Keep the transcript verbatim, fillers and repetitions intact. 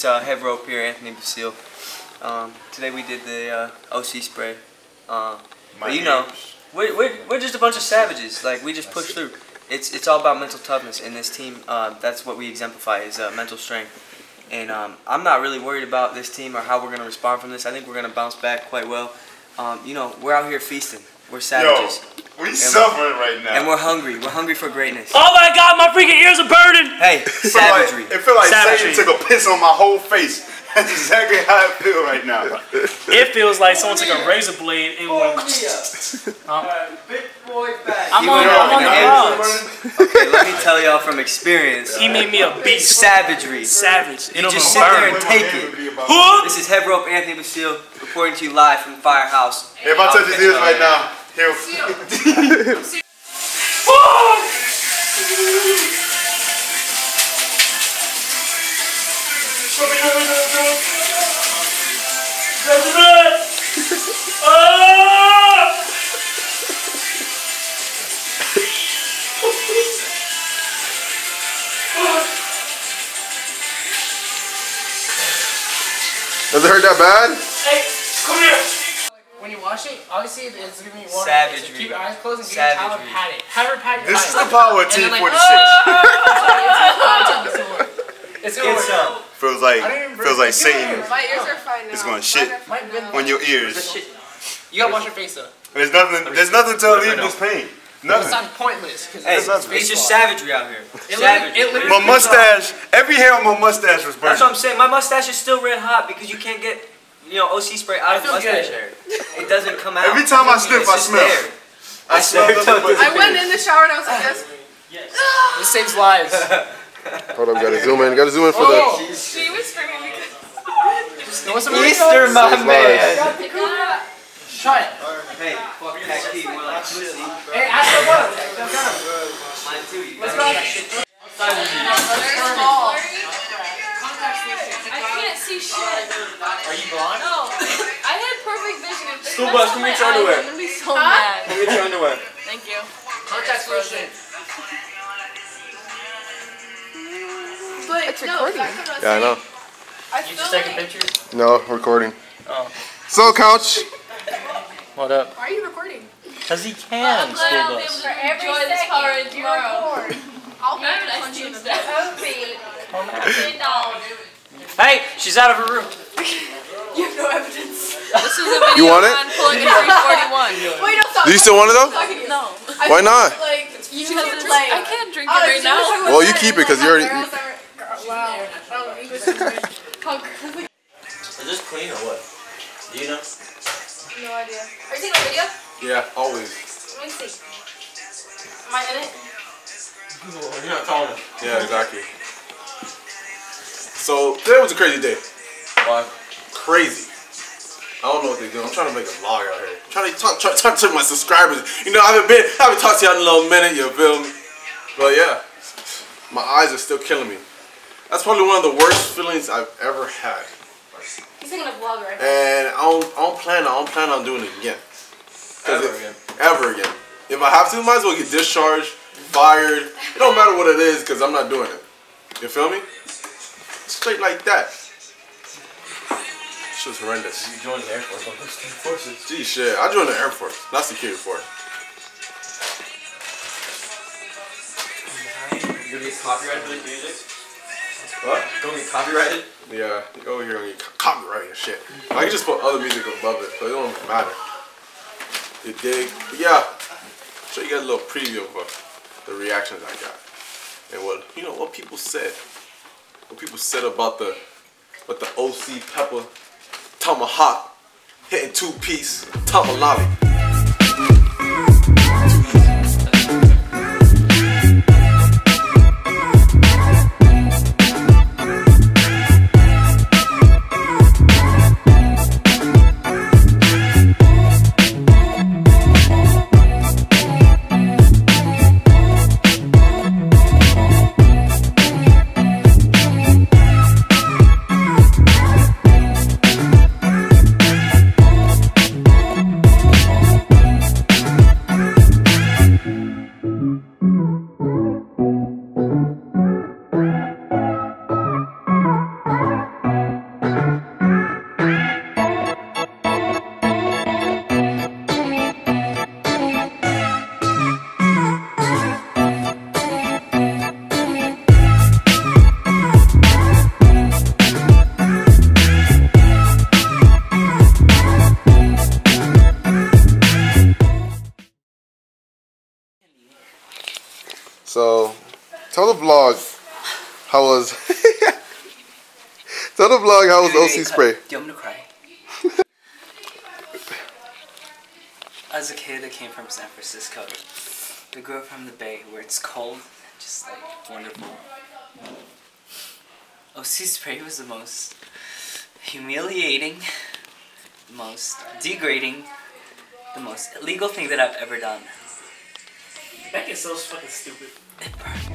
It's uh, Head Rope here, Anthony Basile. Um, today we did the uh, O C Spray. Uh, but you know, we're, we're, we're just a bunch of savages. Like, we just push through. It's it's all about mental toughness, and this team, uh, that's what we exemplify, is uh, mental strength. And um, I'm not really worried about this team or how we're going to respond from this. I think we're going to bounce back quite well. Um, you know, we're out here feasting. We're savages. Yo. We're suffering right now. And we're hungry. We're hungry for greatness. Oh my God, my freaking ears are burning. Hey, savagery. It feel like Satan took a piss on my whole face. That's exactly how it feels right now. It feels like someone took a razor blade and went. Big boy back. I'm on the ground. Okay, let me tell y'all from experience. He made me a beast. Savagery. Savage. You just sit there and take it. This is Head Rope Anthony Basile reporting to you live from Firehouse. If I touch his ears right now, he'll. Does it hurt that bad? Hey, come here. When you wash it, obviously it's giving you water. Savagery. So keep your eyes closed and get a towel and pat it. Have her pat your eyes. This is the power of T forty-six. It's going to Feels like, feels like Satan is going to shit on your ears. You got to wash your face up. There's nothing, there's nothing to alleviate this pain. Nothing. It sounds pointless. Hey, it's, it's just savagery out here. Savagery. It my mustache, every hair on my mustache was burning. That's what I'm saying. My mustache is still red hot because you can't get... You know, O C Spray out of the mustache hair. It doesn't come out. Every time I sniff, I smell. There. I, I smell. I went in the shower and I was like, this. Yes. This saves lives. Hold on, we gotta zoom in. Gotta zoom in for oh, the. She was screaming because. You want some Easter, my man. Try it. Hey, fuck that key. Hey, ask the one. Mine too. You guys. They're small. I can't see shit. Are you blind? No. I had perfect vision. School bus, come get your underwear. I'm gonna be so mad. Come get your underwear. Thank you. Contact person. It's recording. Yeah, I know. You just taking pictures? No, recording. Oh. So, Couch. What up? Why are you recording? Because he can, school bus. Enjoy this power and you are bored. I'll be nice to that. Hey, she's out of her room. You have no evidence. This is a video you want it? On pulling a three forty-one. Wait, don't stop. Do you still want it though? No. Why not? Like, you can't drink. Drink. I can't drink it oh, right now. Well, you keep it because you already... Wow. Is this clean or what? Do you know? No idea. Are you taking a video? Yeah, always. Let me see. Am I in it? You're not calling. Yeah, exactly. So, today was a crazy day. Why? Crazy. I don't know what they're doing. I'm trying to make a vlog out here. I'm trying to talk, try, talk to my subscribers. You know, I haven't been, I haven't talked to y'all in a little minute, you feel me? But yeah, my eyes are still killing me. That's probably one of the worst feelings I've ever had. He's taking a vlog right now. And I don't, I don't plan, I don't plan on doing it again. Ever again. Ever again. If I have to, I might as well get discharged, fired. It don't matter what it is, because I'm not doing it. You feel me? Straight like that. Shit's horrendous. You joined the Air Force on those two forces. Gee, shit. I joined the Air Force, not security force. You're gonna get copyrighted for the music? What? You're gonna get copyrighted? Yeah, you're over here gonna get copyrighted and shit. I can just put other music above it, but it don't matter. You dig? But yeah. So you got a little preview of the reactions I got. And what, you know, what people said. What people said about the, about the O C Pepper, tomahawk, hitting two piece, tomahawk. Tell the vlog how was tell the vlog how was O C Spray. Do you want me to cry? As a kid, I came from San Francisco. I grew up from the Bay, where it's cold, just like wonderful. O C Spray was the most humiliating, the most degrading, the most illegal thing that I've ever done. That is so fucking stupid. It burned.